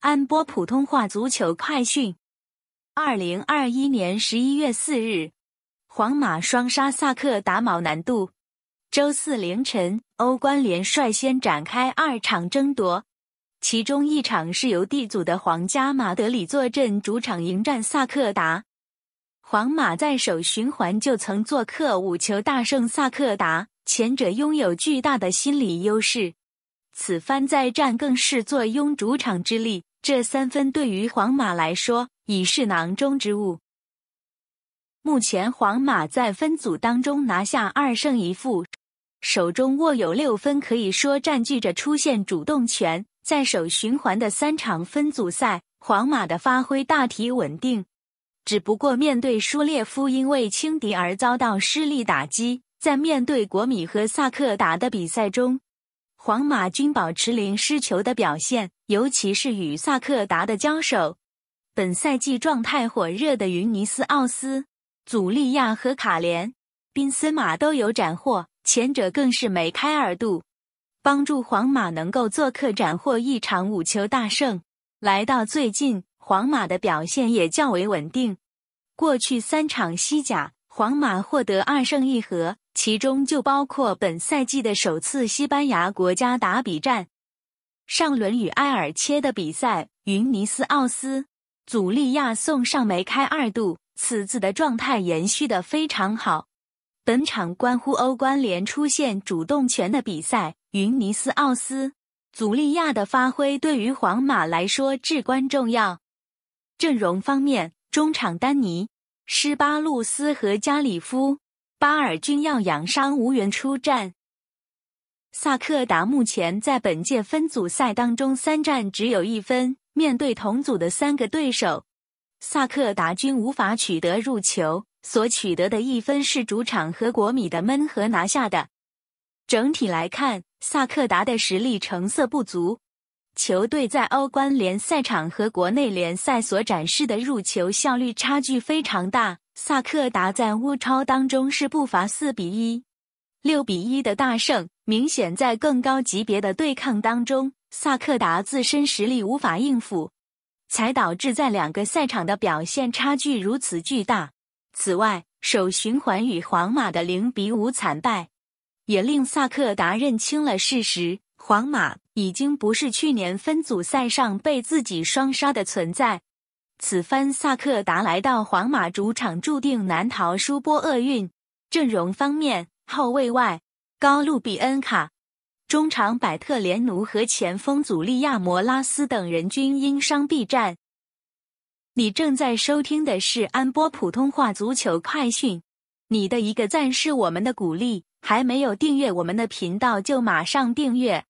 安播普通话足球快讯。2021年11月4日，皇马双杀萨克达毛南渡。周四凌晨，欧冠联率先展开2场争夺，其中一场是由D组的皇家马德里坐镇主场迎战萨克达。皇马在首循环就曾做客5球大胜萨克达，前者拥有巨大的心理优势，此番再战更是坐拥主场之力。这3分对于皇马来说已是囊中之物。目前皇马在分组当中拿下2胜1负，手中握有6分，可以说占据着出线主动权。在首循环的3场分组赛，皇马的发挥大体稳定，只不过面对舒列夫因为轻敌而遭到失利打击，在面对国米和萨克达的比赛中，皇马均保持0失球的表现，尤其是与萨克达的交手。本赛季状态火热的云尼斯奥斯、祖利亚和卡连、宾斯马都有斩获，前者更是梅开二度，帮助皇马能够做客斩获一场5球大胜。来到最近，皇马的表现也较为稳定。过去3场西甲，皇马获得2胜1和，其中就包括本赛季的首次西班牙国家打比战。上轮与埃尔切的比赛，云尼斯奥斯、祖利亚送上梅开2度，此次的状态延续得非常好。本场关乎欧冠联出线主动权的比赛，云尼斯奥斯、祖利亚的发挥对于皇马来说至关重要。阵容方面，中场丹尼、施巴路斯和加里夫、巴尔均要养伤无缘出战。萨克达目前在本届分组赛当中3战只有1分，面对同组的3个对手，萨克达均无法取得入球，所取得的1分是主场和国米的闷和拿下的。整体来看，萨克达的实力成色不足，球队在欧冠联赛场和国内联赛所展示的入球效率差距非常大。萨克达在乌超当中是不乏4比1、6比1的大胜，明显在更高级别的对抗当中，萨克达自身实力无法应付，才导致在2个赛场的表现差距如此巨大。此外，首循环与皇马的0比5惨败，也令萨克达认清了事实，皇马已经不是去年分组赛上被自己双杀的存在。此番萨克达来到皇马主场，注定难逃输波厄运。阵容方面，后卫外高路比恩卡、中场百特连奴和前锋祖利亚摩拉斯等人均因伤避战。你正在收听的是安播普通话足球快讯，你的一个赞是我们的鼓励，还没有订阅我们的频道就马上订阅。